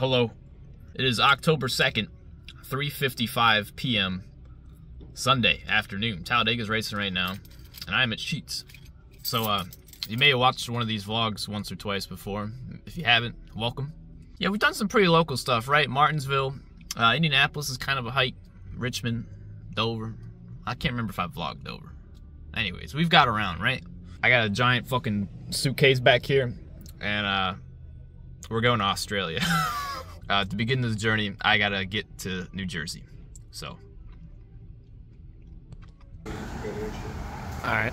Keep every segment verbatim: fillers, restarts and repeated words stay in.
hello. It is October second, three fifty-five p m Sunday afternoon. Talladega's racing right now, and I am at Sheets. So, uh, you may have watched one of these vlogs once or twice before. If you haven't, welcome. Yeah, we've done some pretty local stuff, right? Martinsville, uh, Indianapolis is kind of a hike, Richmond, Dover. I can't remember if I vlogged Dover. Anyways, we've got around, right? I got a giant fucking suitcase back here, and uh, we're going to Australia. Uh, to begin this journey, I gotta get to New Jersey, so. Alright.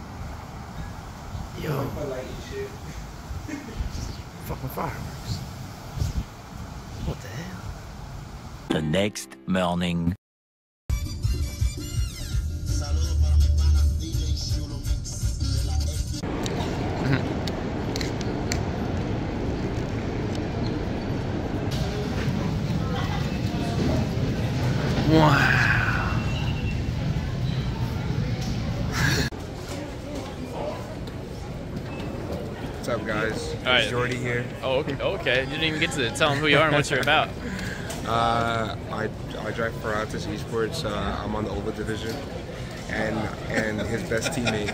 Yo. Fucking fireworks. What the hell? The next morning. Wow. What's up, guys? All right. It's Jordy here. Oh, okay. Okay. You didn't even get to tell them who you are and what you're about. Uh, I, I drive for Altus Esports. Uh, I'm on the Oval Division, and and his best teammate.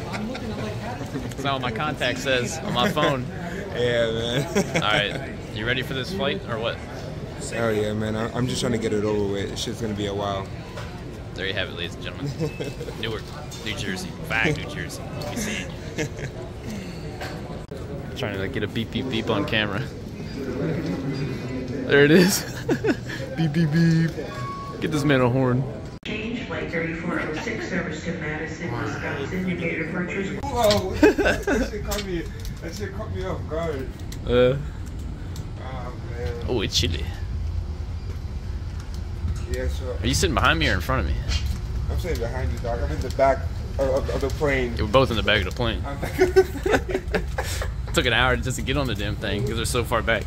That's not what my contact says on my phone. Yeah, man. All right. You ready for this flight or what? Oh yeah, man, I'm just trying to get it over with. This shit's gonna be a while. There you have it, ladies and gentlemen. Newark, New Jersey. Back New Jersey. We'll be seeing you. Trying to like, get a beep beep beep on camera. There it is. Beep beep beep. Get this man a horn. Change flight thirty-four oh six service to Madison, Wisconsin. Indicator departures. Whoa! That shit caught me. That shit caught me off guard. Uh. Oh man. Oh, it's chilly. Yeah, so are you sitting behind me or in front of me? I'm sitting behind you, dog. I'm in the back of, of the plane. Yeah, we're both in the back of the plane. It took an hour just to get on the damn thing because they're so far back.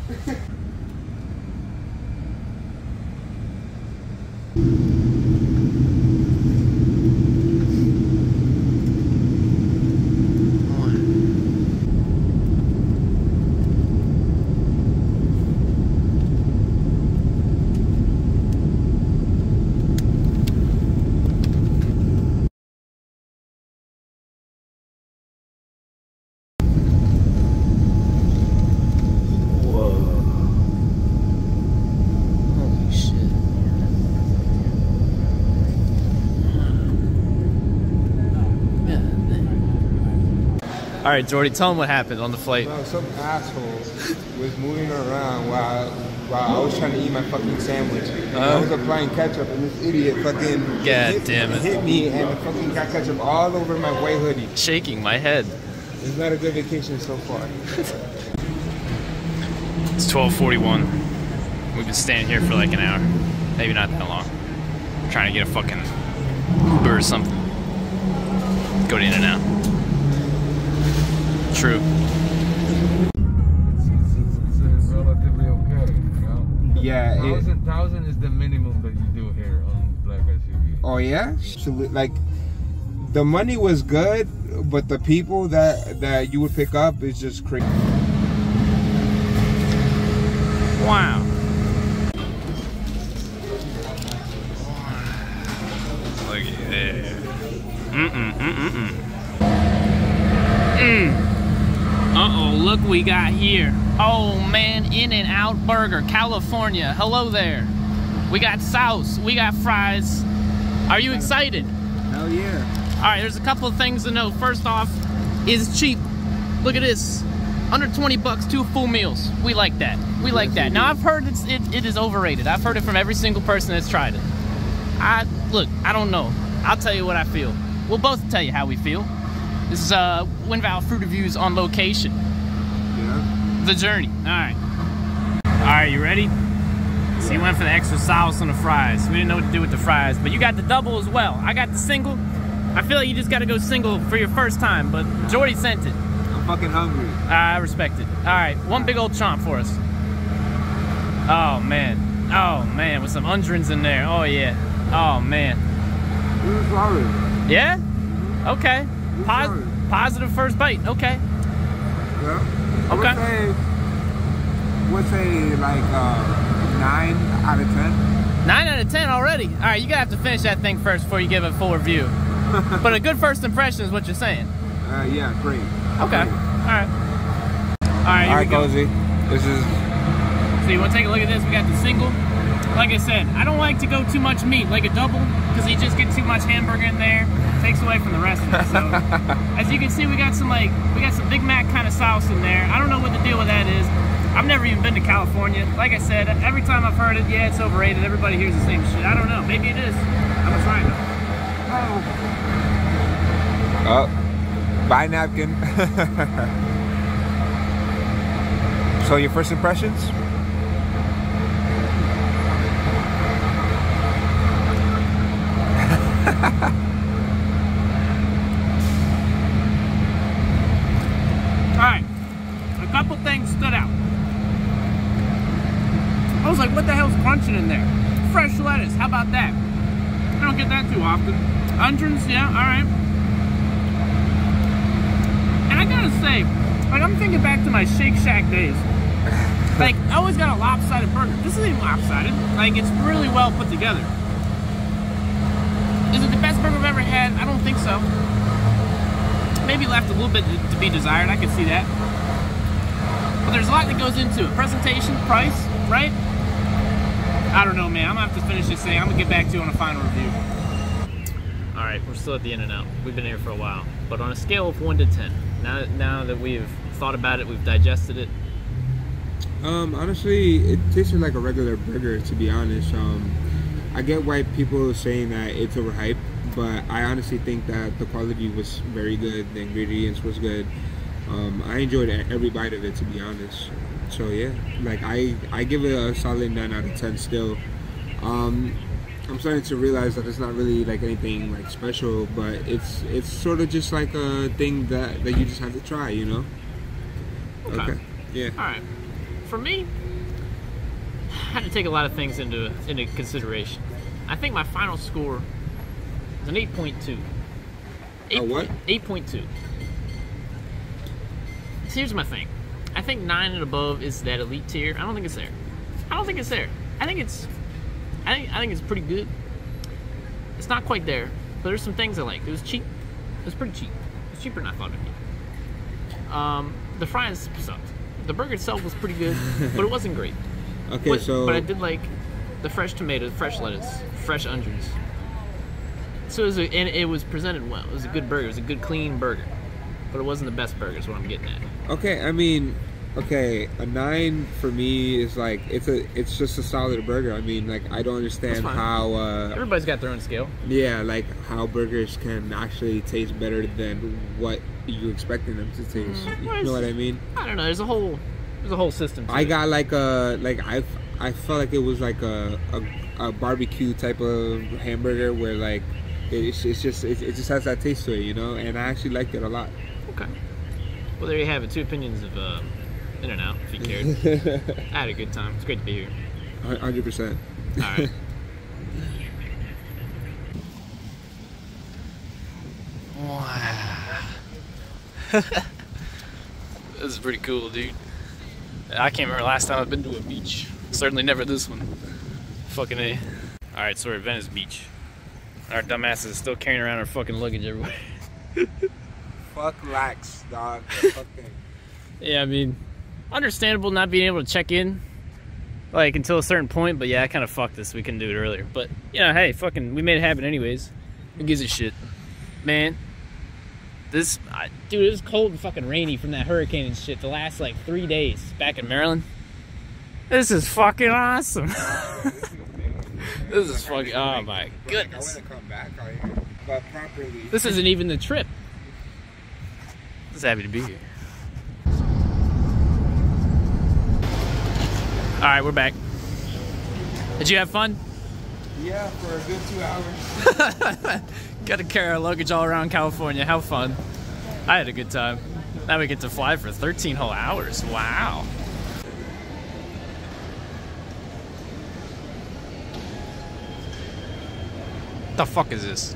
All right, Jordy, tell him what happened on the flight. Well, some asshole was moving around while while I was trying to eat my fucking sandwich. Uh, I was applying ketchup, and this idiot fucking God hit, damn it. hit me and fucking got ketchup all over my white hoodie. Shaking my head. It's not a good vacation so far. It's twelve forty-one. We've been standing here for like an hour. Maybe not that long. I'm trying to get a fucking Uber or something. Go to In-N-Out. True. It's, it's, it's relatively okay, you know? Yeah. Thousand, it, thousand is the minimum that you do here on black S U V. Oh yeah? So, like, the money was good, but the people that that you would pick up is just crazy. Wow. Look at that. Mm mm mm mm mm. Mm. Uh-oh, look we got here. Oh man, In-N-Out Burger, California. Hello there. We got sauce, we got fries. Are you excited? Hell yeah. All right, there's a couple of things to know. First off, it's cheap. Look at this, under twenty bucks, two full meals. We like that, we like that. Now I've heard it's, it, it is overrated. I've heard it from every single person that's tried it. I, look, I don't know. I'll tell you what I feel. We'll both tell you how we feel. This is uh, Windvale Fruit Reviews on location. Yeah. The journey. All right. All right, you ready? Yeah. So you went for the extra sauce on the fries. We didn't know what to do with the fries, but you got the double as well. I got the single. I feel like you just got to go single for your first time, but Jordy sent it. I'm fucking hungry. I respect it. All right, one big old chomp for us. Oh, man. Oh, man, with some undrins in there. Oh, yeah. Oh, man. It was hard. Yeah? Okay. Pos positive first bite, okay. Yeah. Okay. I would say, would say like uh, nine out of ten. nine out of ten already? All right, you gotta have to finish that thing first before you give it a full review. But a good first impression is what you're saying. Uh, yeah, great. Okay. Great. All right. All right. All right, Cozy. This is. So you want to take a look at this? We got the single. Like I said, I don't like to go too much meat, like a double, because you just get too much hamburger in there. It takes away from the rest of it. So as you can see, we got some like we got some Big Mac kind of sauce in there. I don't know what the deal with that is. I've never even been to California. Like I said, every time I've heard it, yeah, it's overrated. Everybody hears the same shit. I don't know. Maybe it is. I'm gonna try it though. Oh. Oh. Bye, napkin. So your first impressions? Alright. A couple things stood out. I was like, what the hell's crunching in there? Fresh lettuce, how about that? I don't get that too often. Onions, yeah, alright. I gotta say, like, I'm thinking back to my Shake Shack days. Like, I always got a lopsided burger. This isn't even lopsided. Like, it's really well put together. Is it the best burger I've ever had? I don't think so. Maybe left a little bit to, to be desired. I can see that. But there's a lot that goes into it. Presentation, price, right? I don't know, man. I'm gonna have to finish this thing. I'm gonna get back to you on a final review. Alright, we're still at the In-N-Out. We've been here for a while. But on a scale of one to ten, Now that, now that we've thought about it, we've digested it. Um, honestly, it tasted like a regular burger, to be honest. Um, I get why people are saying that it's overhyped, but I honestly think that the quality was very good, the ingredients was good. Um, I enjoyed every bite of it, to be honest. So yeah, like I, I give it a solid nine out of ten still. Um, I'm starting to realize that it's not really like anything like special, but it's it's sort of just like a thing that, that you just have to try, you know? Okay. Okay. Yeah. All right. For me, I had to take a lot of things into into consideration. I think my final score is an eight point two. A what? eight point two. Here's my thing. I think nine and above is that elite tier. I don't think it's there. I don't think it's there. I think it's... I think, I think it's pretty good. It's not quite there, but there's some things I like. It was cheap. It was pretty cheap. It was cheaper than I thought it'd be. Um, the fries sucked. The burger itself was pretty good, but it wasn't great. Okay, but, so... But I did like the fresh tomatoes, fresh lettuce, fresh onions. So it was a, and it was presented well. It was a good burger. It was a good, clean burger. But it wasn't the best burger is what I'm getting at. Okay, I mean... Okay, a nine for me is like it's a it's just a solid burger. I mean, like I don't understand how uh, everybody's got their own scale. Yeah, like how burgers can actually taste better than what you expecting them to taste. Mm, you know what I mean? I don't know. There's a whole there's a whole system. To I it. got like a like I I felt like it was like a a, a barbecue type of hamburger where like it's it's just it, it just has that taste to it, you know. And I actually liked it a lot. Okay. Well, there you have it. Two opinions of. Uh, In-N-Out, if you cared. I had a good time. It's great to be here. one hundred percent. All right. Wow. This is pretty cool, dude. I can't remember last time I've been to a beach. Certainly never this one. Fucking A. All right, so we're at Venice Beach. Our dumbasses are still carrying around our fucking luggage everywhere. Fuck lax, dog. Fucking. Yeah, I mean, understandable not being able to check in, like, until a certain point, but yeah, I kind of fucked this. We couldn't do it earlier. But, you know, hey, fucking, we made it happen anyways. Who gives a shit? Man, this, I, dude, it was cold and fucking rainy from that hurricane and shit the last, like, three days back in Maryland. This is fucking awesome. This is fucking, oh my goodness. This isn't even the trip. Just happy to be here. All right, we're back. Did you have fun? Yeah, for a good two hours. Got to carry our luggage all around California. How fun. I had a good time. Now we get to fly for thirteen whole hours. Wow. The fuck is this?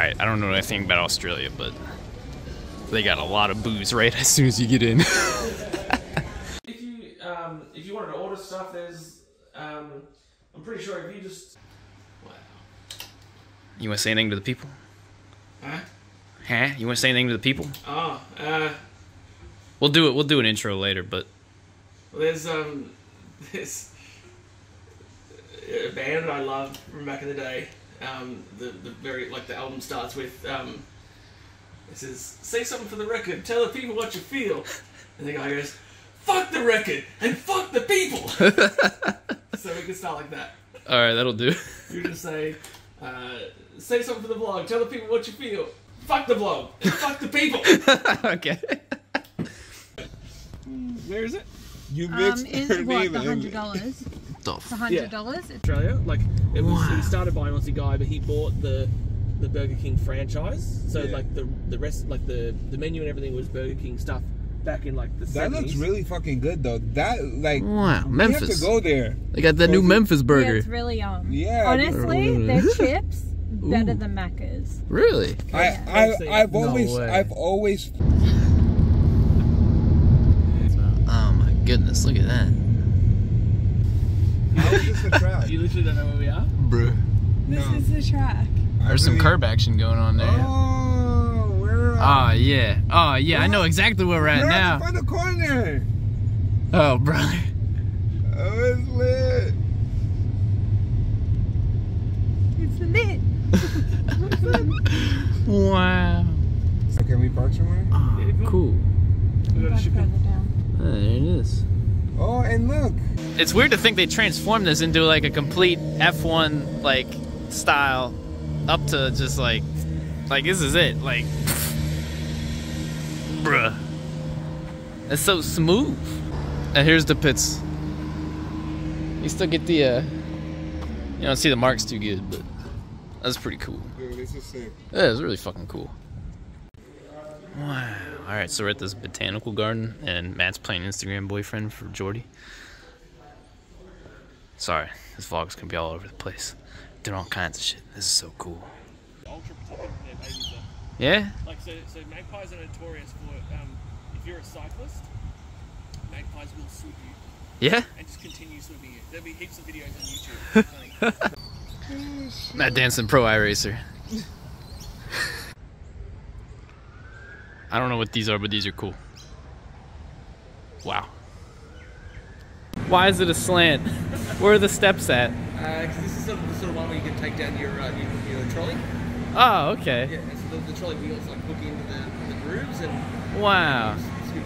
Alright, I don't know anything about Australia, but they got a lot of booze right as soon as you get in. If you um, if you wanted to order stuff, there's um, I'm pretty sure if you just wow. You want to say anything to the people? Huh? Huh? You want to say anything to the people? Oh, uh. We'll do it. We'll do an intro later, but well, there's um there's a band that I loved from back in the day. Um, the, the very, like the album starts with, um, it says, say something for the record, tell the people what you feel. And the guy goes, fuck the record and fuck the people. So we can start like that. Alright, that'll do. You just say, uh, say something for the blog, tell the people what you feel, fuck the blog and fuck the people. Okay. Where is it? You mixed um, is it what, the one hundred dollars? Off. one hundred dollars? Yeah. Australia, like, it was, wow. He started by an Aussie guy, but he bought the the Burger King franchise, so yeah. Like the the rest, like the the menu and everything was Burger King stuff back in like the that seventies. Looks really fucking good though. That like wow, Memphis. You have to go there. They got that Burger. New Memphis burger. Yeah, it's really yum. Yeah, honestly, their chips better Ooh. Than Macca's. Really? Yeah. I, I I've always no I've always. Oh my goodness! Look at that. This is the track. You literally don't know where we are? Bruh. This no. is the track. There's some curb action going on there. Oh, where are we? Oh, yeah. Oh, yeah. We're I know exactly where we're at now. We're at the corner. Oh, brother. Oh, it's lit. It's lit. It's lit. Wow. So can we park somewhere? Oh, cool. We got to down. Oh, there it is. Oh, and look. It's weird to think they transformed this into like a complete F one like style up to just like like this is it like bruh. It's so smooth. And here's the pits. You still get the uh you don't see the marks too good, but that's pretty cool. Dude, this is sick. Yeah, it's really fucking cool. Wow. Alright, so we're at this botanical garden and Matt's playing Instagram boyfriend for Jordy. Sorry, this vlog's gonna be all over the place. Doing all kinds of shit. This is so cool. Ultra protective of their babies though. Yeah? Like, so, so magpies are notorious for, um, if you're a cyclist, magpies will swoop you. Yeah? And just continue swooping you. There'll be heaps of videos on YouTube. Like, Matt Danson, pro iRacer. I don't know what these are, but these are cool. Wow. Why is it a slant? Where are the steps at? Uh, cause this is sort of the sort of one where you can take down your uh, your, your trolley. Oh, okay. Yeah, and so the, the trolley wheels like hook into the, the grooves and. Wow. You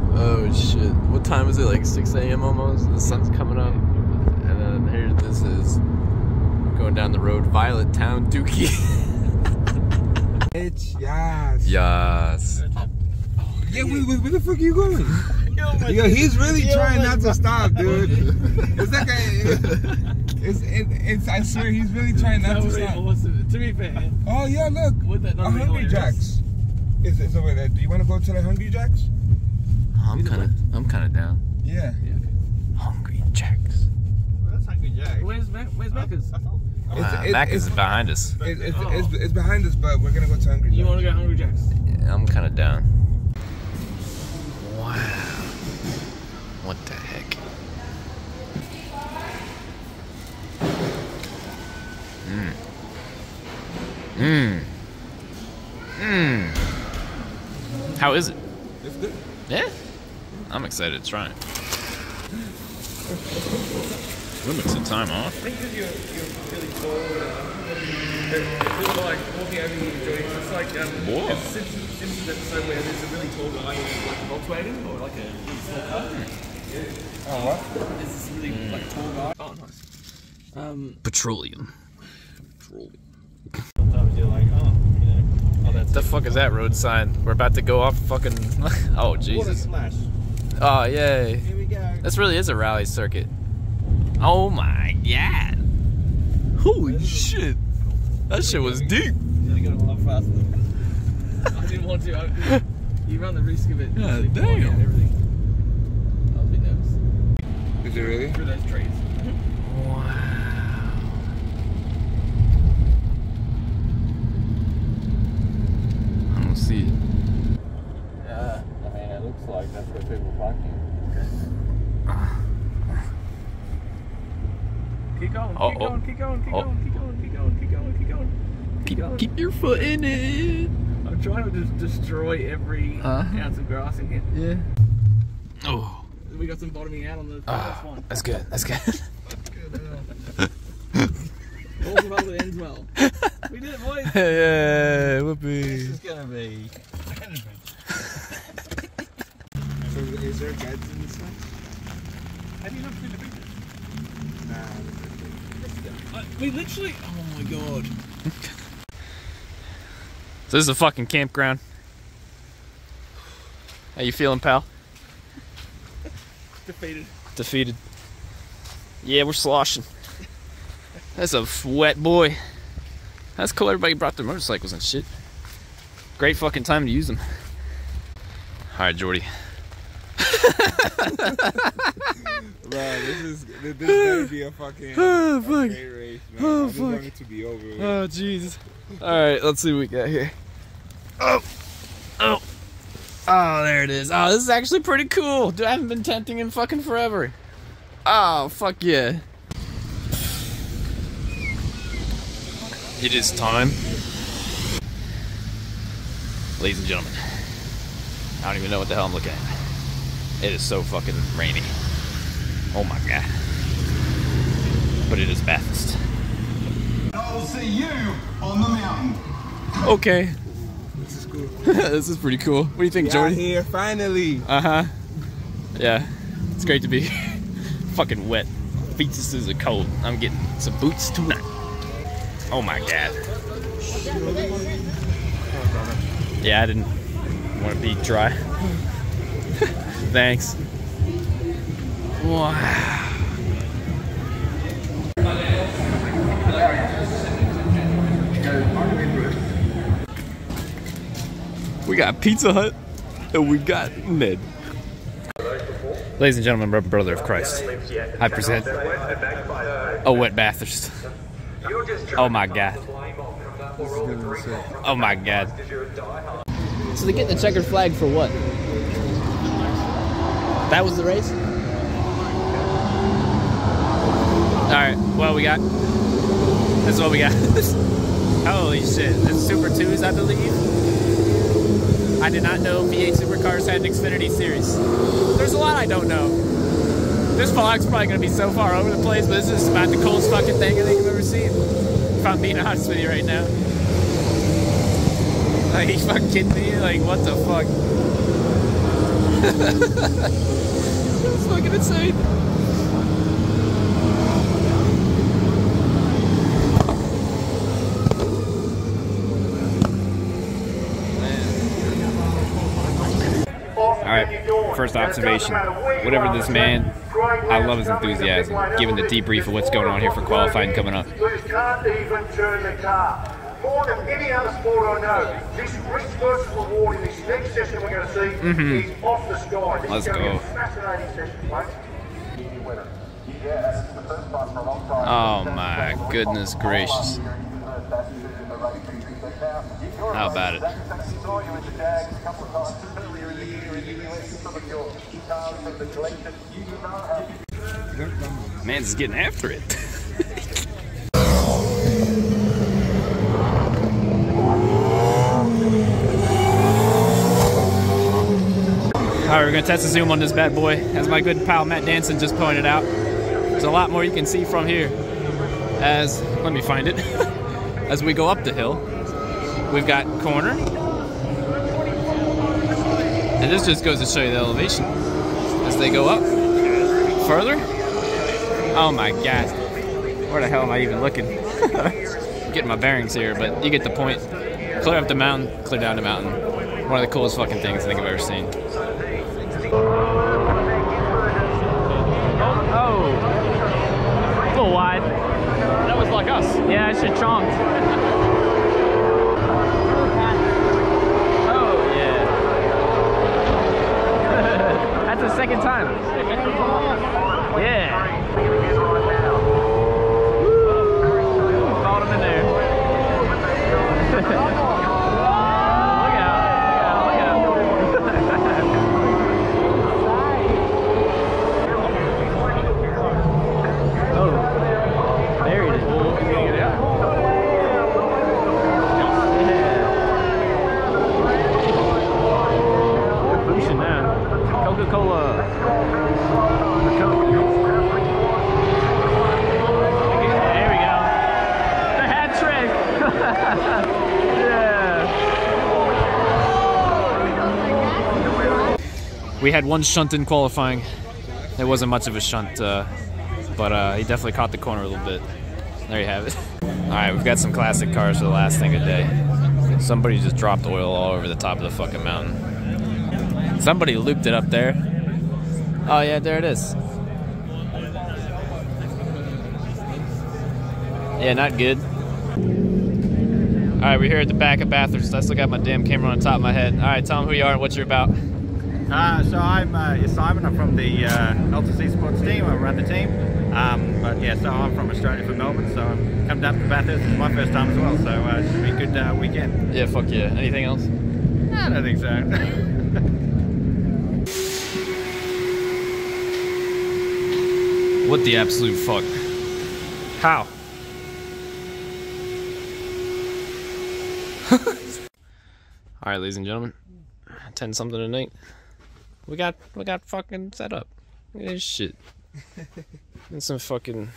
know, oh shit! What time is it? Like six A M almost. The sun's coming up, and then here this is going down the road, Violet Town, Dookie. It's yes. Yes. Yeah, wait, wait, where the fuck are you going? Yo, Yo he's really Yo, trying not God. To stop, dude. It's like a, it's, it, it's, I swear, he's really trying not to stop. Awesome. To be fair. Oh yeah, look. A Hungry Jacks. Is it over there? Do you want to go to the Hungry Jacks? Oh, I'm kind of, I'm kind of down. Yeah. yeah okay. Hungry Jacks. Well, that's Hungry Jacks. Where's Mac? Where's Macca's? Uh, it, Mac it, is it, behind us. It, it, oh. it's, it's behind us, but we're gonna go to Hungry Jacks. You want to go to Hungry Jacks? Yeah, I'm kind of down. Wow. What the heck? Mmm. Mmm. Mmm. How is it? It's good. Yeah? I'm excited to try it. Limits of time off. I think because you're, you're really tall, uh, like walking over here, you enjoy it. It's like, um, it's Simpsons, Simpsons episode where there's a really tall guy who's like a Volkswagen or like a small car. Yeah. Oh, what? There's this really mm. like tall guy. Oh, nice. Um, Petroleum. Petroleum. Sometimes you're like, oh, you know. Oh, that's the fuck is that road sign? We're about to go off fucking. Oh, Jesus. Water splash. Oh, yay. Here we go. This really is a rally circuit. Oh my god! Holy shit! That shit was deep! You should have gone a lot faster. I didn't want to. I could, you run the risk of it. Yeah, like, damn! And everything. I was a bit nervous. Did you really? Through those trees. Wow. see it. Yeah, I mean, it looks like that's where people park you. Keep going, keep going, keep going, keep going, keep going, keep going, keep going, keep going. Keep going. Keep your foot in it. I'm trying to just destroy every ounce of grass in here. Yeah. Oh. We got some bottoming out on the last one. That's good. That's good. All's well that ends well. We did it, boys! Yeah, whoopee! This is gonna be... So, is there guides in this one? Have you not seen the pictures? Nah, let's go. I, we literally... Oh my god. So this is a fucking campground. How you feeling, pal? Defeated. Defeated. Yeah, we're sloshing. That's a wet boy. That's cool, everybody brought their motorcycles and shit. Great fucking time to use them. Alright, Jordy. Bro, this is this gonna be a fucking oh, fuck. a great race, man. Oh, I just fuck. want it to be over with. Oh, Jesus. Alright, let's see what we got here. Oh! Oh! Oh, there it is. Oh, this is actually pretty cool. Dude, I haven't been tenting in fucking forever. Oh, fuck yeah. It is time. Ladies and gentlemen, I don't even know what the hell I'm looking at. It is so fucking rainy. Oh my god. But it is Bathurst. I'll see you on the mountain. Okay. This is cool. This is pretty cool. What do you think, we Jordy? We're here, finally. Uh-huh. Yeah. It's great to be fucking wet. Fetuses are cold. I'm getting some boots tonight. Oh my god. Yeah, I didn't want to be dry. Thanks. Wow. We got Pizza Hut and we got Ned. Ladies and gentlemen, brother of Christ, I present a wet Bathurst. Oh my god. Oh my god. So they get the checkered flag for what? That was the race? Alright, well we got. That's what we got. Holy shit. It's Super twos, I believe. I did not know V eight Supercars had an Xfinity series. There's a lot I don't know. This vlog's probably going to be so far over the place, but this is about the coolest fucking thing I think I've ever seen. If I'm being honest with you right now. Like, are you fucking kidding me? Like, what the fuck? That's fucking insane. Alright, first observation. Whatever this man... I love his enthusiasm, given the debrief of what's going on here for qualifying coming up. Can't even turn the car. More than any other sport I know, this risk versus reward in this next session we're going to see mm-hmm. is off the sky. This Let's is going go. To be a fascinating session, mate. Oh my goodness gracious. How about it? Man's getting after it. Alright, we're gonna test the zoom on this bad boy. As my good pal Matt Danson just pointed out, there's a lot more you can see from here. As, let me find it. As we go up the hill, we've got corner. And this just goes to show you the elevation as they go up further. Oh my god. Where the hell am I even looking? Getting my bearings here, but you get the point. Clear up the mountain, clear down the mountain. One of the coolest fucking things I think I've ever seen. Oh, oh. A little wide. That was like us. Yeah, I should chomped. That's the second time. Yeah. Woo. Thought him in there. Look out. Coca-Cola. Yeah. We had one shunt in qualifying. There wasn't much of a shunt, uh, but uh, he definitely caught the corner a little bit. There you have it. Alright, we've got some classic cars for the last thing of the day. Somebody just dropped oil all over the top of the fucking mountain. Somebody looped it up there. Oh yeah, there it is. Yeah, not good. All right, we're here at the back of Bathurst. I still got my damn camera on top of my head. All right, tell them who you are and what you're about. Uh, so I'm uh, Simon. I'm from the uh, Altus Esports team. I run the team. Um, but yeah, so I'm from Australia, from Melbourne. So I've come down to Bathurst. It's my first time as well. So uh, it should be a good uh, weekend. Yeah, fuck yeah. Anything else? No, I don't think so. What the absolute fuck? How? All right, ladies and gentlemen, ten something tonight. We got we got fucking set up. Look at this shit. It's some fucking.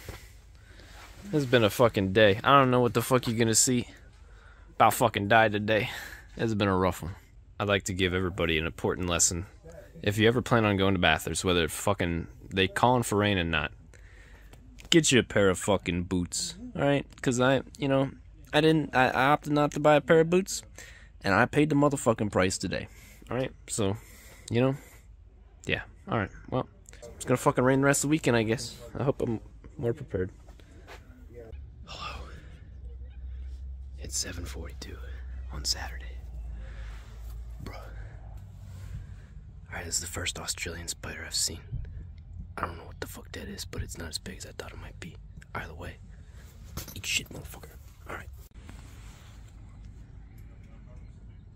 It's been a fucking day. I don't know what the fuck you're gonna see. About fucking died today. It's been a rough one. I'd like to give everybody an important lesson. If you ever plan on going to Bathurst, whether fucking they calling for rain or not, get you a pair of fucking boots. All right, because I, you know, I didn't. I, I opted not to buy a pair of boots. And I paid the motherfucking price today. Alright, so, you know, yeah. Alright, well, it's gonna fucking rain the rest of the weekend, I guess. I hope I'm more prepared. Hello. It's seven forty-two on Saturday. Bruh. Alright, this is the first Australian spider I've seen. I don't know what the fuck that is, but it's not as big as I thought it might be. Either way, eat shit, motherfucker. Alright.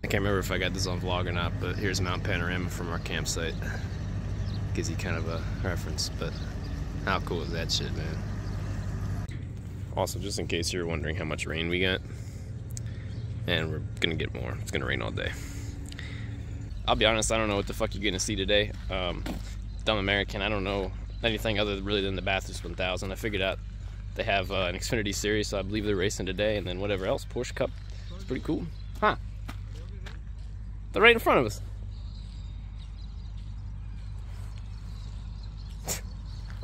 I can't remember if I got this on vlog or not, but here's Mount Panorama from our campsite. Gives you kind of a reference, but how cool is that shit, man? Also, just in case you're wondering how much rain we got, and we're gonna get more. It's gonna rain all day. I'll be honest, I don't know what the fuck you're gonna see today. Um, dumb American, I don't know anything other really than the Bathurst one thousand. I figured out they have uh, an Xfinity series, so I believe they're racing today, and then whatever else, Porsche Cup. It's pretty cool. Huh. They're right in front of us.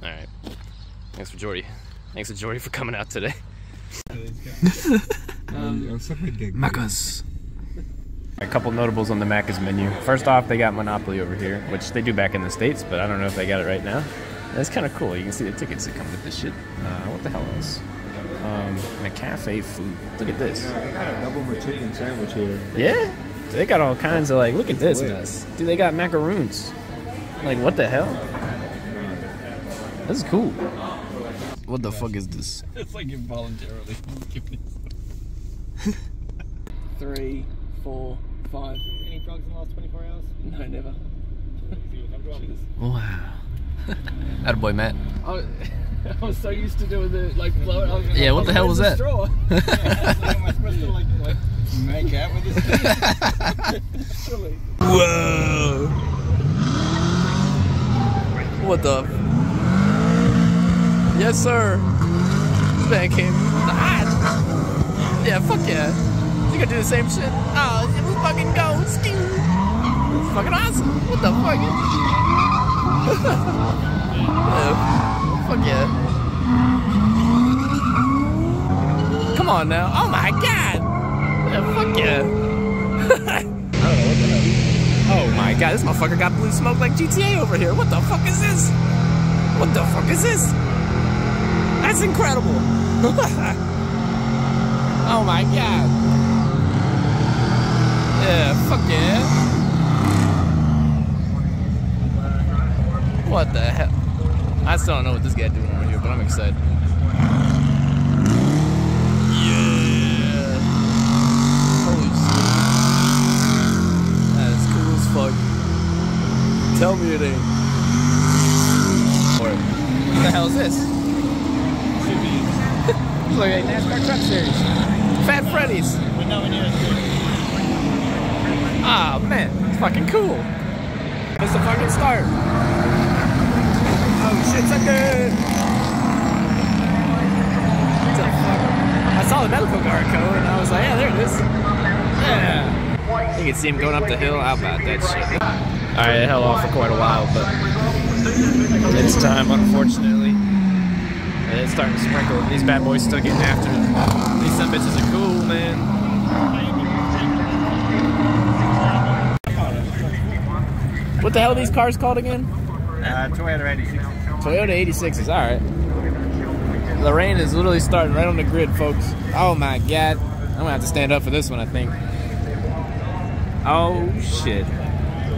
Alright. Thanks for Jordy. Thanks to Jordy for coming out today. um, Macca's. A couple notables on the Macca's menu. First off, they got Monopoly over here, which they do back in the States, but I don't know if they got it right now. That's kind of cool. You can see the tickets that come with this shit. Uh, what the hell else? Um, McCafe food. Look at this. I got a double McChicken sandwich here. Yeah? They got all kinds of, like, look at this mess. Dude, they got macaroons. Like, what the hell? This is cool. What the fuck is this? It's like involuntarily. Three, four, five. Any drugs in the last twenty-four hours? No, never. Wow. Atta boy, Matt. I, I was so used to doing the, like, blow it. I was gonna, yeah, like, what the hell was that? Straw. Yeah, am I supposed to, like, like make out with this thing? Whoa! What the? Yes, sir. This man came. Ah! Yeah, fuck yeah. You gonna do the same shit? Oh, it was fucking go. It's fucking awesome. What the fuck? Yeah. Fuck yeah. Come on now. Oh my god. Yeah, fuck yeah. Oh my god, this motherfucker got blue smoke like G T A over here. What the fuck is this? What the fuck is this? That's incredible. Oh my god. Yeah, fuck yeah. What the hell? I still don't know what this guy doing over here, but I'm excited. Fuck. Tell me it ain't. What the hell is this? It's like a NASCAR Truck Series. Fat Freddy's. We're nowhere near it. Ah, man. It's fucking cool. It's the fucking start. Oh shit, sucker! What the fuck? I saw the medical guard code and I was like, yeah, there it is. Yeah. You can see him going up the hill. How about that shit? Alright, it held off for quite a while, but it's time, unfortunately. And it's starting to sprinkle. These bad boys still getting after them. These some bitches are cool, man. What the hell are these cars called again? Uh, Toyota eighty-sixes. Toyota eighty-sixes, alright. Lorraine is literally starting right on the grid, folks. Oh my god. I'm gonna have to stand up for this one, I think. Oh shit.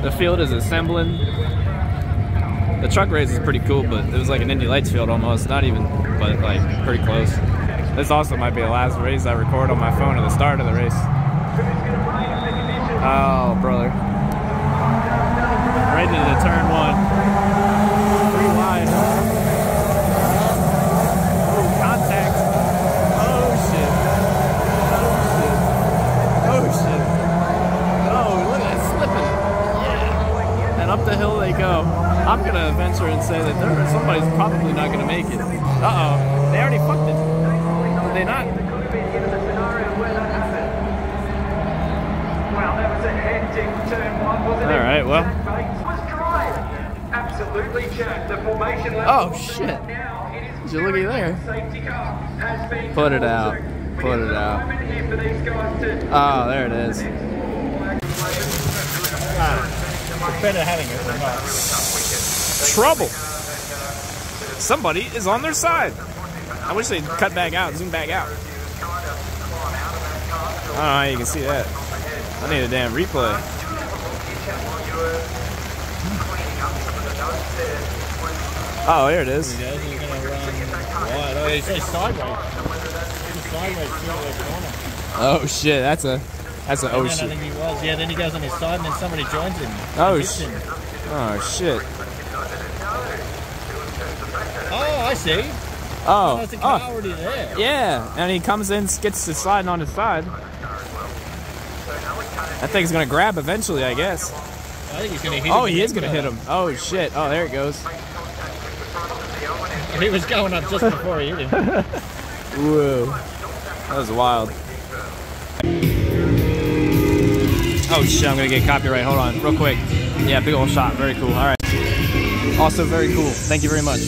The field is assembling. The truck race is pretty cool, but it was like an Indy Lights field almost. Not even, but like pretty close. This also might be the last race I record on my phone at the start of the race. Oh, brother. Right into the turn one. Three wide. Oh, contact. Oh shit. Oh shit. Oh shit. Oh, look at that slipping. Yeah. And up the hill they go. I'm gonna venture and say that there, somebody's probably not gonna make it. Uh-oh. They already fucked it. Did they not? Wow, that was a hectic turn one, wasn't it? Alright, well. Oh shit! Did you look at there? Put it out. Put it out. Oh, there it is. Ah, better having it than not. Trouble! Somebody is on their side. I wish they'd cut back out, zoom back out. I don't know how you can see that. I need a damn replay. Oh, here it is. He does, he's gonna run wide. Oh, he's sideways. He's sideways through the corner. Oh shit, that's a that's an oh shit. I think he was. Yeah, then he goes on his side and then somebody joins him. Oh shit. Oh shit. Oh, I see. Oh, there's a car already there. Yeah, and he comes in, gets the sliding on his side. That thing's gonna grab eventually, I guess. I think he's gonna hit him. Oh, he is gonna hit him. Oh shit. Oh, there it goes. He was going up just before he hit him. Whoa. That was wild. Oh shit, I'm gonna get copyright. Hold on, real quick. Yeah, big old shot. Very cool. Alright. Also very cool. Thank you very much.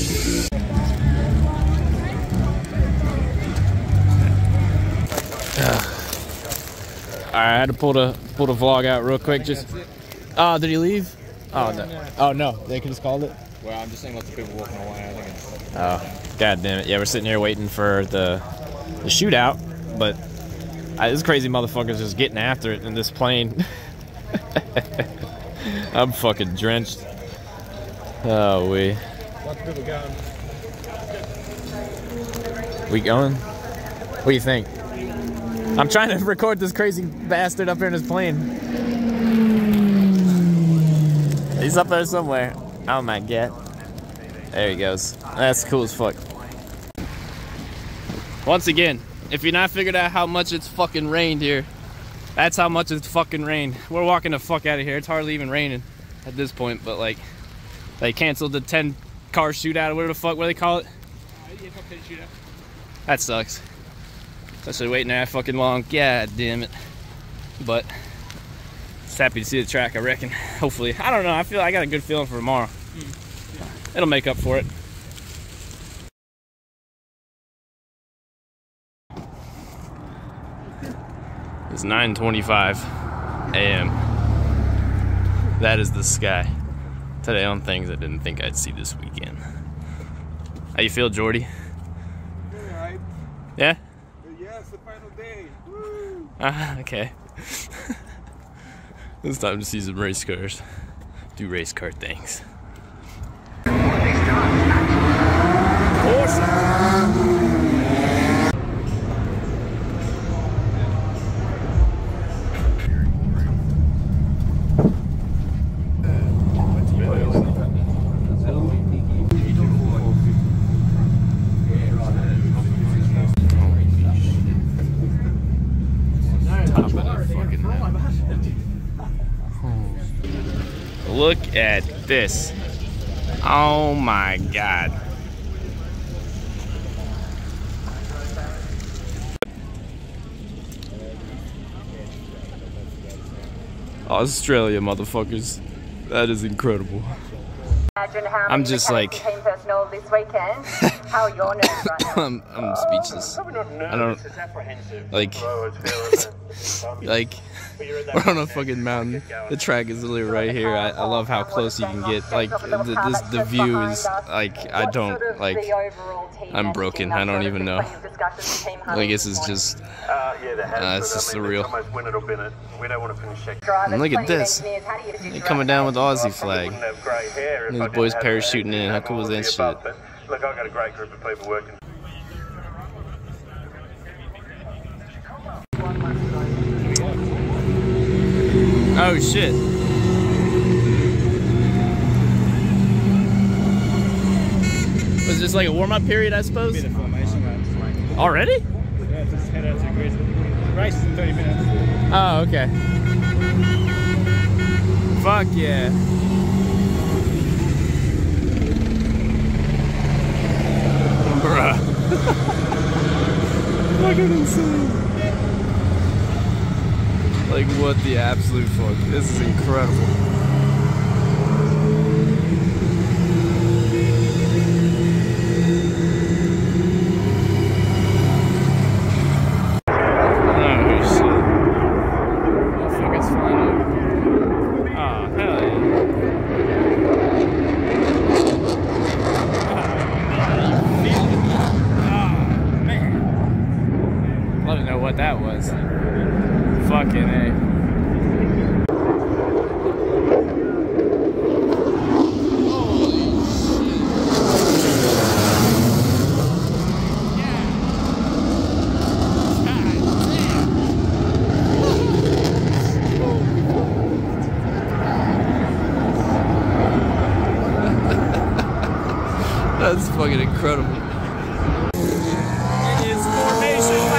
Alright, I had to pull the pull the vlog out real quick. Just oh, did he leave? Oh no. Oh no, they could just called it. Well, I'm just saying lots of people walking away. I think it's... Oh, god damn it. Yeah, we're sitting here waiting for the, the shootout, but I, this crazy motherfucker's just getting after it in this plane. I'm fucking drenched. Oh, we. Lots of people going. We going? What do you think? I'm trying to record this crazy bastard up here in his plane. He's up there somewhere. Oh my god. There he goes. That's cool as fuck. Once again, if you're not figured out how much it's fucking rained here, that's how much it's fucking rained. We're walking the fuck out of here. It's hardly even raining at this point, but like, they canceled the ten car shootout or whatever the fuck, what do they call it? That sucks. Especially waiting there fucking long. God damn it. But, just happy to see the track, I reckon. Hopefully. I don't know. I feel I got a good feeling for tomorrow. It'll make up for it. It's nine twenty-five a m That is the sky today on things I didn't think I'd see this weekend. How you feel, Jordy? Doing alright. Yeah? Yeah, it's the final day. Woo! Uh, okay. It's time to see some race cars. Do race car things. Top of the fucking net. Look at this. Oh my God. Australia, motherfuckers. That is incredible. Imagine how I'm just like team personnel this weekend. How are your nerves right now? I'm, I'm speechless. Probably not nervous, I don't it's apprehensive. Like, like we're on a fucking mountain. The track is literally right here. I, I love how close you can get. Like the, this, the view is like I don't like. I'm broken. I don't even know. Like this is just. Uh, it's just surreal. And look at this. They're coming down with the Aussie flag. And these boys parachuting in. How cool is that shit? Look, I got a great group of people working. Oh shit. Was this like a warm-up period, I suppose? A bit of formation runs, like, already? Yeah, just head out to Greece. The race is in thirty minutes. Oh, okay. Fuck yeah. Bruh. Fucking insane. Like what the absolute fuck, this is incredible. Oh shit. The fuck is flying up. Aw, hell yeah. Oh man. Love to know what that was. Fucking A. Holy shit. Yeah. That's fucking incredible. It is formation lap.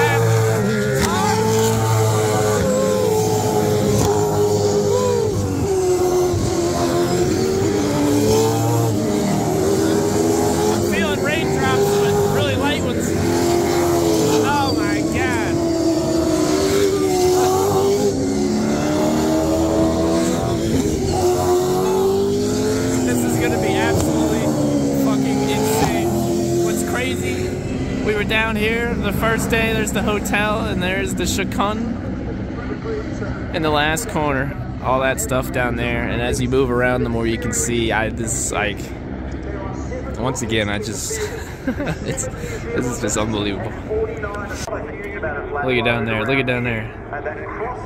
Down here, the first day, there's the hotel, and there's the Shikun in the last corner. All that stuff down there, and as you move around, the more you can see. I this like once again, I just it's this is just unbelievable. Look at down there. Look at down there.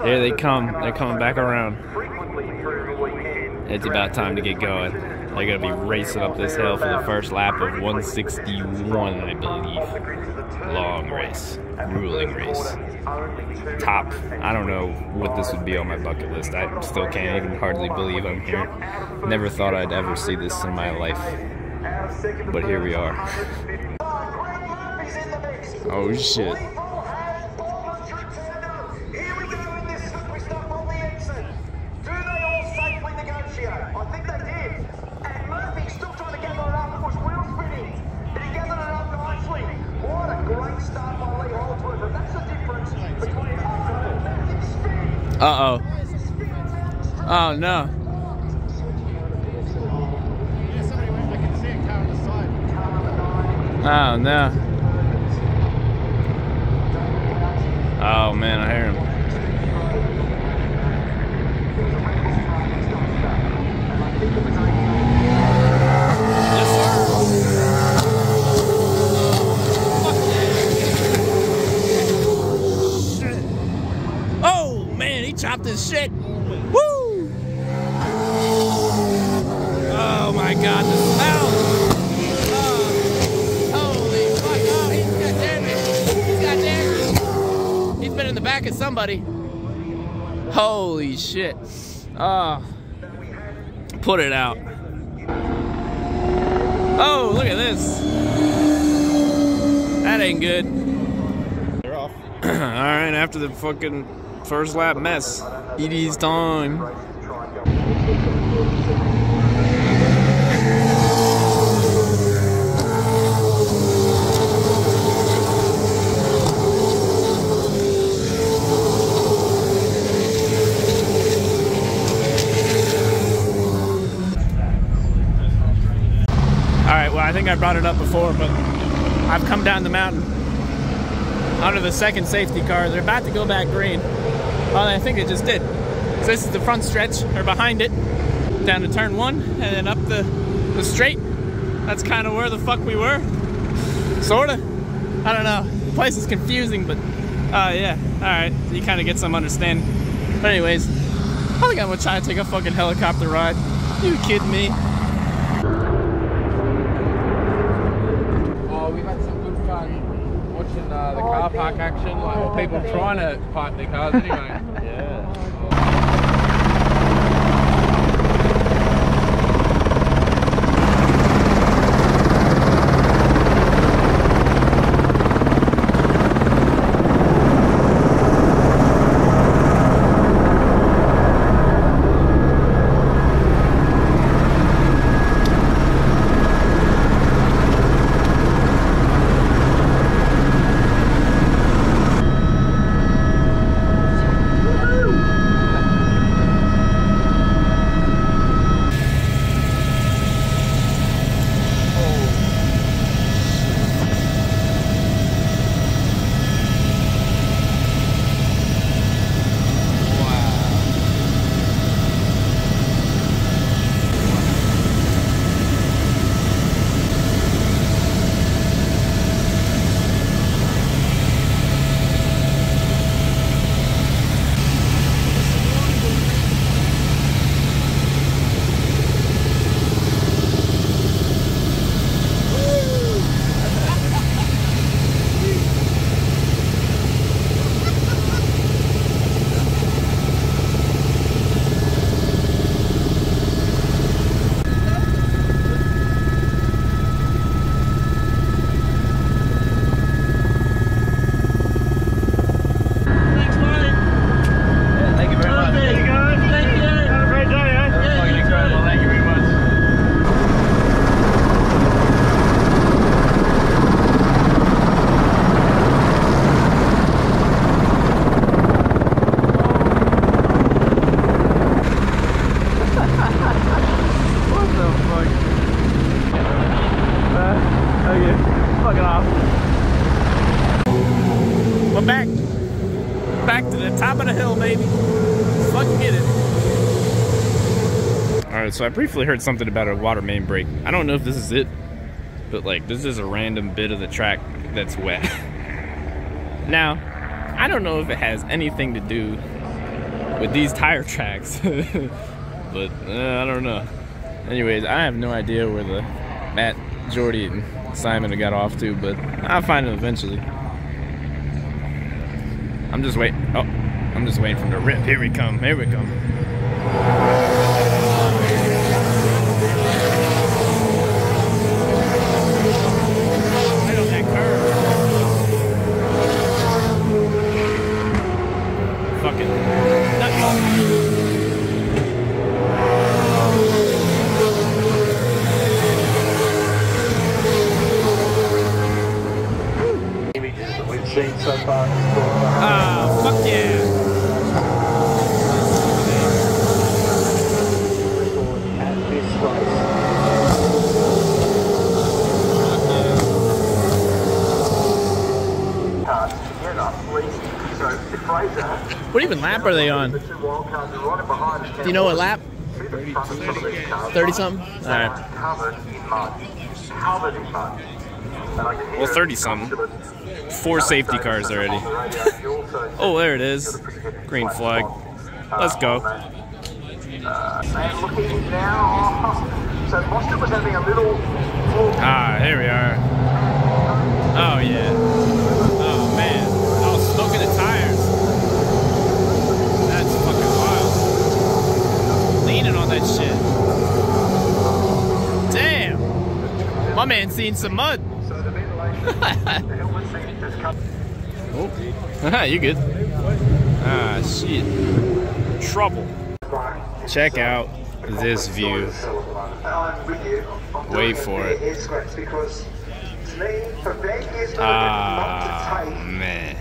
There they come. They're coming back around. It's about time to get going. They're going to be racing up this hill for the first lap of one sixty-one, I believe. Long race. Grueling race. Top. I don't know what this would be on my bucket list. I still can't even hardly believe I'm here. Never thought I'd ever see this in my life. But here we are. Oh shit. Uh-oh. Oh, no. Oh, no. Oh, man, I hear him. Chopped this shit. Woo! Oh my God, the smell! Oh, holy fuck! Oh, he's goddamn it! He's goddamn it! He's been in the back of somebody. Holy shit! Oh, put it out. Oh, look at this. That ain't good. They're off. All right, after the fucking first lap mess. It is time. Alright, well, I think I brought it up before, but I've come down the mountain under the second safety car. They're about to go back green. Well, I think they just did. So this is the front stretch, or behind it, down to turn one, and then up the, the straight. That's kind of where the fuck we were. Sorta. I don't know. The place is confusing, but uh, yeah. Alright, you kind of get some understanding. But anyways, I think I'm gonna try to take a fucking helicopter ride. You kidding me? Uh, the car park action, like people trying to park their cars anyway. So I briefly heard something about a water main break. I don't know if this is it, but like this is a random bit of the track that's wet. Now, I don't know if it has anything to do with these tire tracks, but uh, I don't know. Anyways, I have no idea where the Matt, Jordy, and Simon got off to, but I'll find them eventually. I'm just waiting. Oh, I'm just waiting for the rip. Here we come. Here we come. What even lap are they on? Do you know what lap? thirty something? Alright. Well, thirty something. Four safety cars already. Oh, there it is. Green flag. Let's go. Ah, here we are. Oh, yeah. Shit. Damn! My man seen some mud. Oh, you good? Ah, shit. Trouble. Check out this view. Wait for it. Ah, man.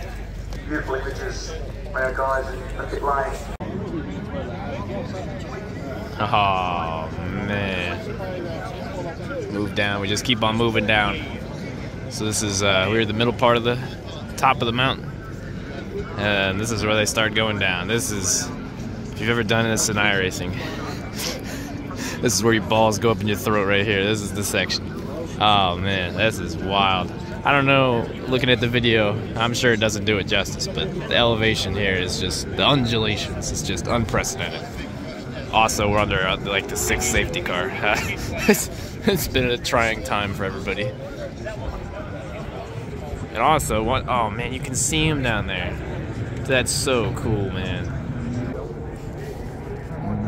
Beautiful images by our guys in the pit lane. Oh, man. Move down. We just keep on moving down. So this is, uh, we're in the middle part of the top of the mountain. And this is where they start going down. This is, if you've ever done this in iRacing, this is where your balls go up in your throat right here. This is the section. Oh, man, this is wild. I don't know, looking at the video, I'm sure it doesn't do it justice, but the elevation here is just, the undulations is just unprecedented. Also, we're under uh, like the sixth safety car. it's, it's been a trying time for everybody. And also, what, oh man, you can see him down there. That's so cool, man.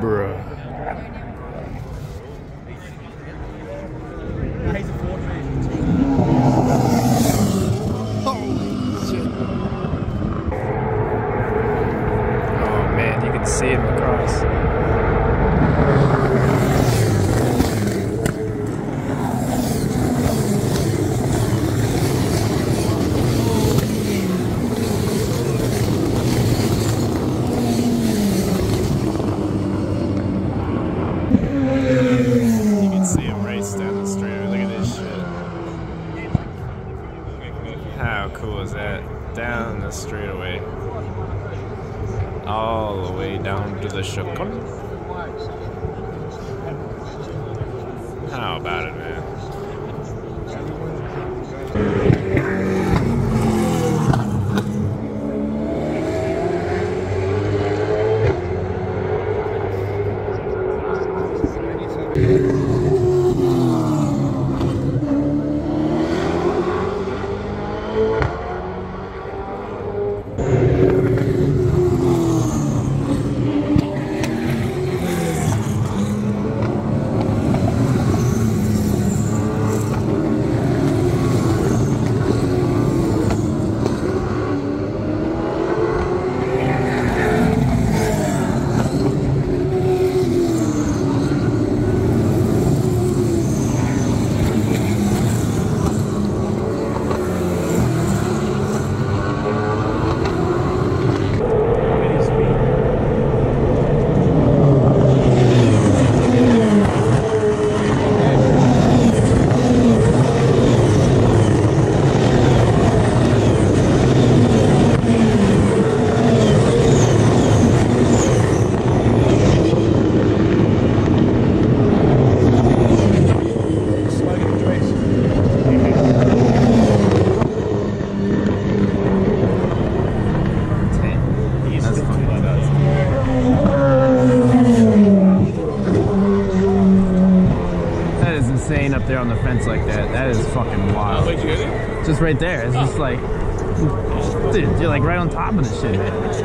Bruh. How about it, man? Just right there, it's just like, dude, you're like right on top of this shit, man.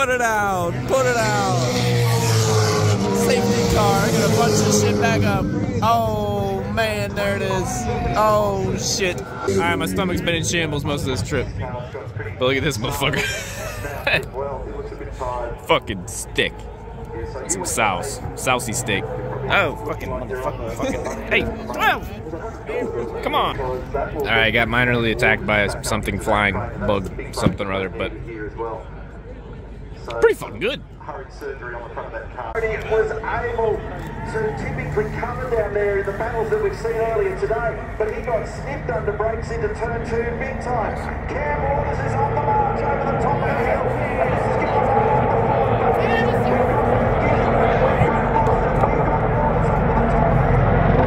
Put it out! Put it out! Safety car, I'm gonna punch this shit back up. Oh man, there it is. Oh shit. Alright, my stomach's been in shambles most of this trip. But look at this motherfucker. fucking stick. Some sauce. Saucy steak. Oh, fucking motherfucker. Fucking. Hey! Oh. Come on! Alright, I got minorly attacked by something flying. Bug. Something or other, but. Pretty fucking good. Surgery on the front of that car. It was able to typically cover down there in the battles that we've seen earlier today, but he got snipped under brakes into turn two big time. Cam Waters is on the march over the top of the hill.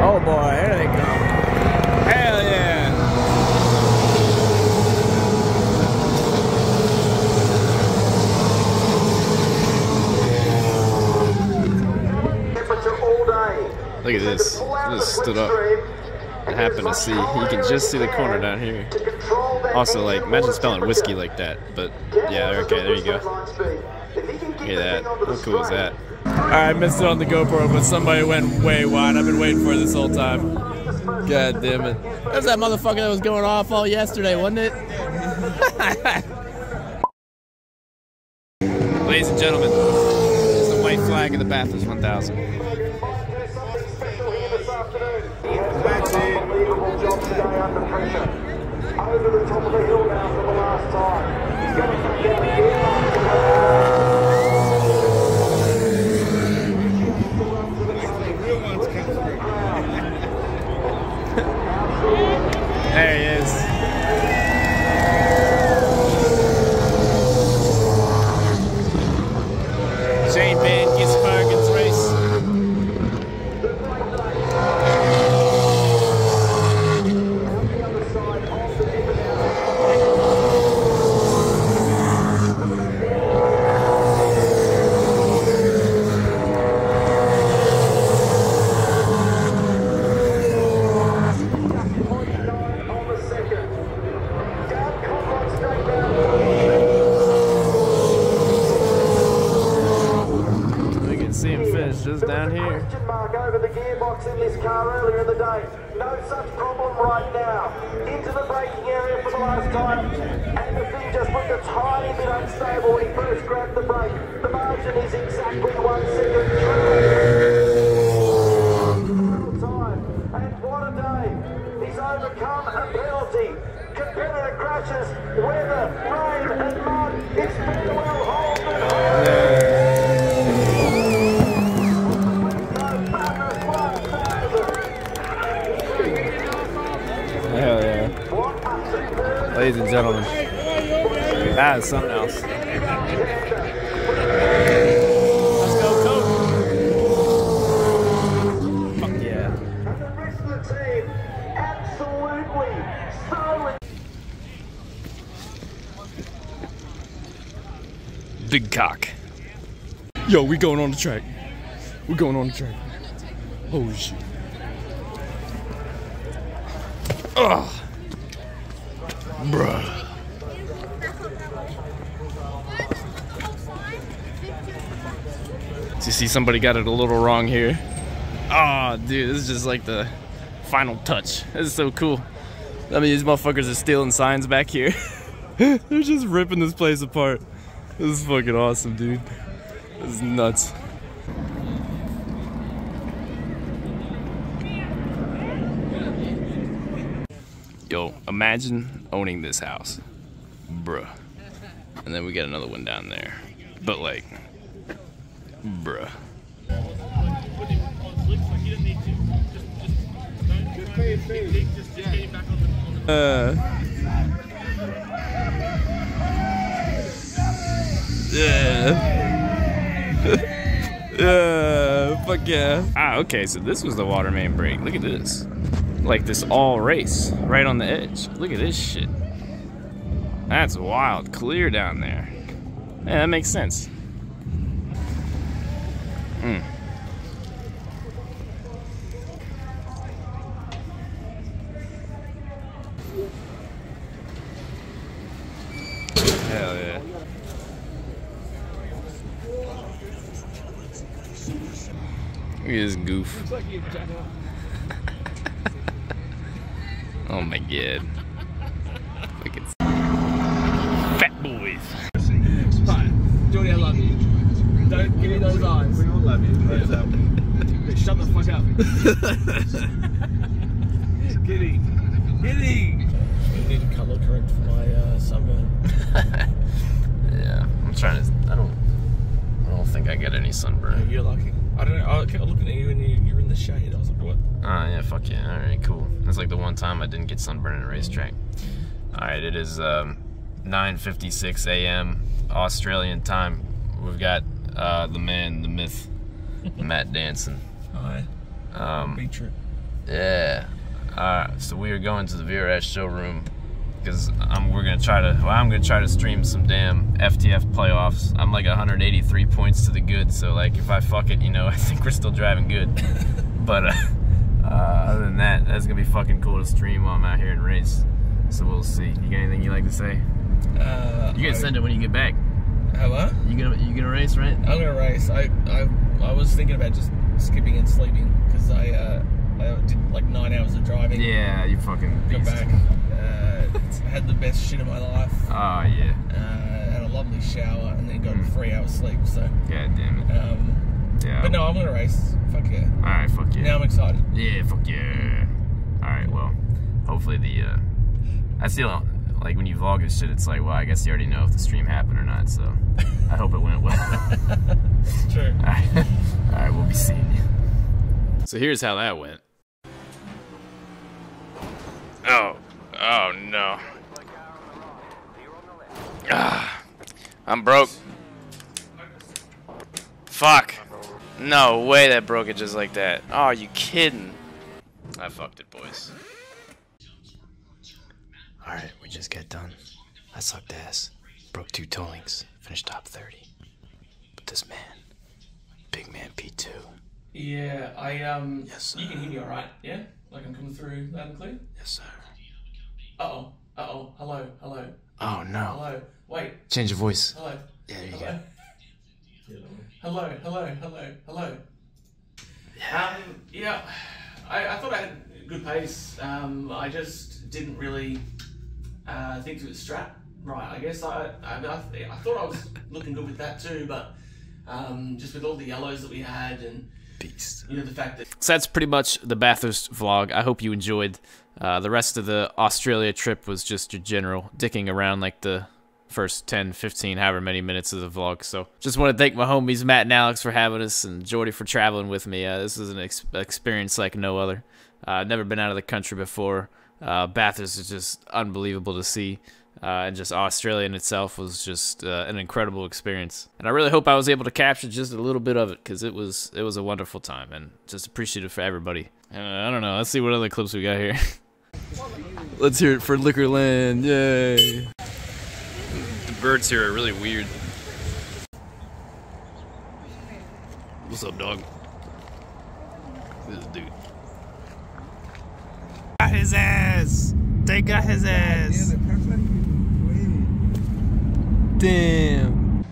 Oh boy, here they go. Hell yeah. Look at this. I just stood up and happened to see. You can just see the corner down here. Also, like, imagine spelling whiskey like that. But, yeah, okay, there you go. Look at that. How cool is that? Alright, I missed it on the GoPro, but somebody went way wide. I've been waiting for it this whole time. God damn it. That was that motherfucker that was going off all yesterday, wasn't it? Ladies and gentlemen, there's the white flag of the Bathurst one thousand. Over the top of the hill now for the last time. He's going to come down again. There he is. Shane Man gets Fargan's race. Ladies and gentlemen, that is something else. Let's go, Coach. Fuck yeah. And the rest of the team, absolutely solid. Big cock. Yo, we going on the track. We're going on the track. Holy shit. Ugh. Bruh. You see somebody got it a little wrong here. Oh dude, this is just like the final touch. This is so cool. I mean, these motherfuckers are stealing signs back here. They're just ripping this place apart. This is fucking awesome, dude. This is nuts. Yo, imagine owning this house, bruh. And then we got another one down there, but like, bruh. Uh. Yeah. uh, fuck yeah. Ah, okay. So this was the water main break. Look at this. Like this all race, right on the edge. Look at this shit. That's wild, clear down there. Yeah, that makes sense. Mm. Hell yeah. Look at this goof. Oh my god. Look at Fat Boys. Hi, Jordy, I love you. Don't give me those eyes. We all love you. Yeah. Um, shut the fuck up. Giddy. Giddy. You need a colour correct for my uh, sunburn. Yeah, I'm trying to. I don't. I don't think I get any sunburn. No, you're lucky. I don't know. I kept looking at you and you, you were in the shade. I was like, what? Ah, yeah. Fuck yeah. All right, cool. That's like the one time I didn't get sunburn at a racetrack. All right, it is um, nine fifty-six A M Australian time. We've got uh, the man, the myth, Matt Danson. Hi. Um, Beach trip. Yeah. Uh, so we are going to the V R S showroom because I'm, we're gonna try to. Well, I'm gonna try to stream some damn F T F playoffs. I'm like one hundred eighty-three points to the good, so like if I fuck it, you know, I think we're still driving good. But uh, uh, other than that, that's gonna be fucking cool to stream while I'm out here and race. So we'll see. You got anything you like to say? Uh, you can send it when you get back. Hello? You gonna you gonna race, right? I'm gonna race. I I I was thinking about just skipping and sleeping because I. Uh, I did like nine hours of driving. Yeah, you fucking beast. Go back. Uh, had the best shit of my life. Oh, yeah. Uh, had a lovely shower and then got mm. three hours sleep, so. God damn it. Um, yeah. But no, I'm going to race. Fuck yeah. Alright, fuck yeah. Now I'm excited. Yeah, fuck yeah. Alright, well, hopefully the, uh, I still, like when you vlog and shit, it's like, well, I guess you already know if the stream happened or not, so. I hope it went well. It's true. Alright, All right, we'll be seeing you. So here's how that went. Oh, oh no. Ah, I'm broke. Fuck. No way that broke it just like that. Oh, are you kidding? I fucked it, boys. Alright, we just got done. I sucked ass. Broke two toe links. Finished top thirty. But this man, big man P two. Yeah, I, um, yes, sir. You can hear me alright, yeah? Like I'm coming through loud and clear? Yes, sir. Uh-oh, uh-oh, hello, hello. Oh, no. Hello, wait. Change your voice. Hello. Yeah, there you hello. go. Hello, hello, hello, hello. Yeah. Um, yeah, I, I thought I had a good pace. Um, I just didn't really uh, think to it strap right, I guess. I, I, I, I thought I was looking good with that too, but um, just with all the yellows that we had and... You know, the fact that so that's pretty much the Bathurst vlog. I hope you enjoyed. Uh, the rest of the Australia trip was just your general dicking around like the first ten, fifteen, however many minutes of the vlog. So just want to thank my homies Matt and Alex for having us and Jordy for traveling with me. Uh, this is an ex experience like no other. I've uh, never been out of the country before. Uh, Bathurst is just unbelievable to see. Uh, and just Australia in itself was just uh, an incredible experience, and I really hope I was able to capture just a little bit of it because it was it was a wonderful time, and just appreciative for everybody. Uh, I don't know. Let's see what other clips we got here. Let's hear it for Liquorland! Yay! The birds here are really weird. What's up, dog? This dude. Got his ass. They got his ass. Damn.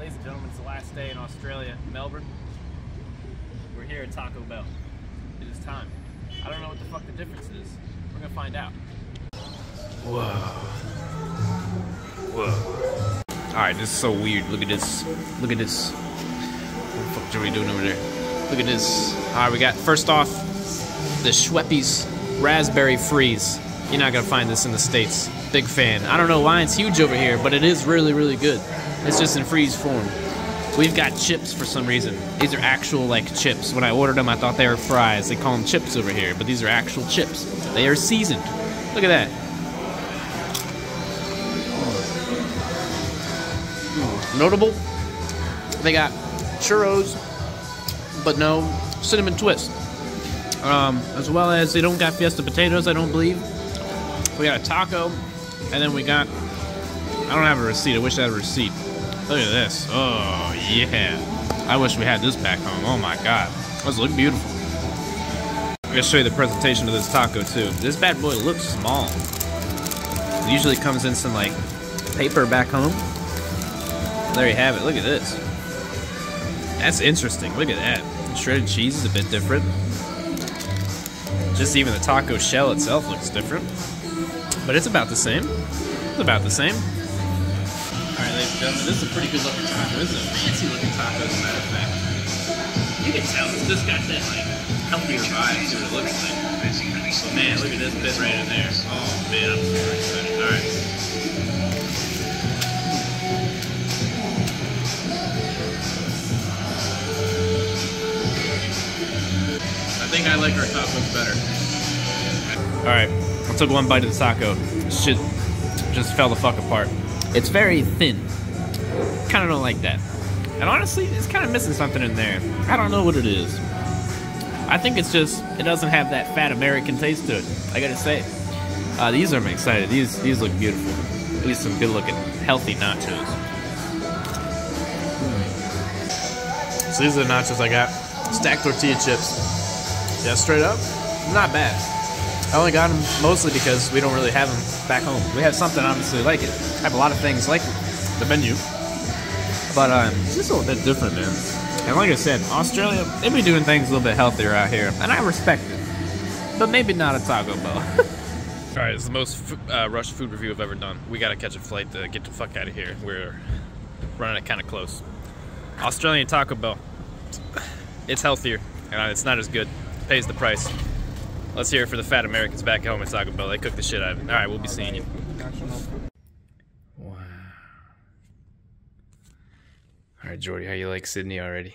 Ladies and gentlemen, it's the last day in Australia, Melbourne. We're here at Taco Bell. It is time. I don't know what the fuck the difference is. We're gonna find out. Whoa. Whoa. Alright, this is so weird. Look at this. Look at this. What the fuck are we doing over there? Look at this. Alright, we got, first off, the Schweppes Raspberry Freeze. You're not gonna find this in the States. Big fan. I don't know why it's huge over here, but it is really, really good. It's just in freeze form. We've got chips for some reason. These are actual, like, chips. When I ordered them, I thought they were fries. They call them chips over here, but these are actual chips. They are seasoned. Look at that. Notable, they got churros, but no cinnamon twist. Um, as well as they don't got Fiesta potatoes, I don't believe. We got a taco, and then we got, I don't have a receipt, I wish I had a receipt. Look at this, oh yeah. I wish we had this back home, oh my god. Those look beautiful. I'm gonna show you the presentation of this taco too. This bad boy looks small. It usually comes in some like paper back home. There you have it, look at this. That's interesting, look at that. Shredded cheese is a bit different. Just even the taco shell itself looks different. But it's about the same. It's about the same. Alright, ladies and gentlemen, this is a pretty good looking taco. This is a fancy looking taco. You can tell it's just got that like healthy vibe to what it looks like. But man, look at this bit right in there. Oh man, I'm super excited. All right. I think I like our tacos better. Alright, I took one bite of the taco. Shit just fell the fuck apart. It's very thin. Kinda don't like that. And honestly, it's kinda missing something in there. I don't know what it is. I think it's just, it doesn't have that fat American taste to it. I gotta say. Uh, these are, I'm excited. These, these look beautiful. At least some good looking, healthy nachos. Mm. So these are the nachos I got. Stacked tortilla chips. Yeah, straight up, not bad. I only got them mostly because we don't really have them back home. We have something obviously like it. I have a lot of things like the menu. But um, it's just a little bit different, man. And like I said, Australia, they be doing things a little bit healthier out here. And I respect it. But maybe not a Taco Bell. Alright, it's the most uh, rushed food review I've ever done. We gotta catch a flight to get the fuck out of here. We're running it kind of close. Australian Taco Bell. It's healthier, and it's not as good. Pays the price. Let's hear it for the fat Americans back home at Taco Bell. They cook the shit out of it. Alright, we'll be seeing you. Wow. Alright, Jordy, how you like Sydney already?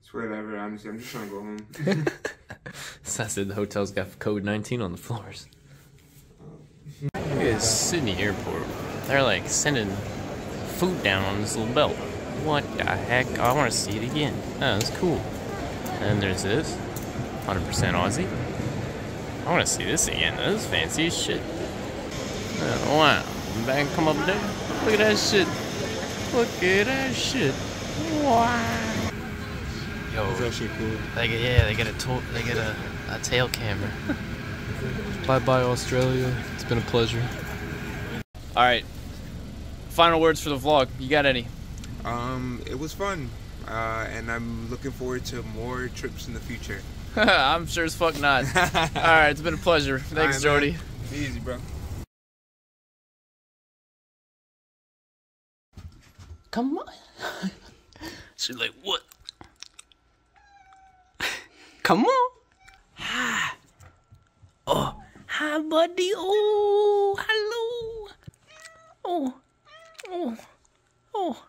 It's whatever, honestly. I'm just trying to go home. So I said the hotel's got COVID nineteen on the floors. Look at this Sydney airport. They're like sending food down on this little belt. What the heck? Oh, I want to see it again. Oh, that's cool. And there's this, one hundred percent Aussie. I want to see this again. This is fancy as shit. Oh, wow, bang, come up there. Look at that shit. Look at that shit. Wow. Yo, it's actually cool. They get, yeah, they get a to they get a, a tail camera. Bye, bye, Australia. It's been a pleasure. All right, final words for the vlog. You got any? Um, it was fun. Uh, and I'm looking forward to more trips in the future. I'm sure as fuck not. Alright, it's been a pleasure. Thanks, Jordy. Be easy, bro. Come on. She's like, what? Come on. Hi. Oh, hi, buddy. Oh, hello. Oh, oh, oh.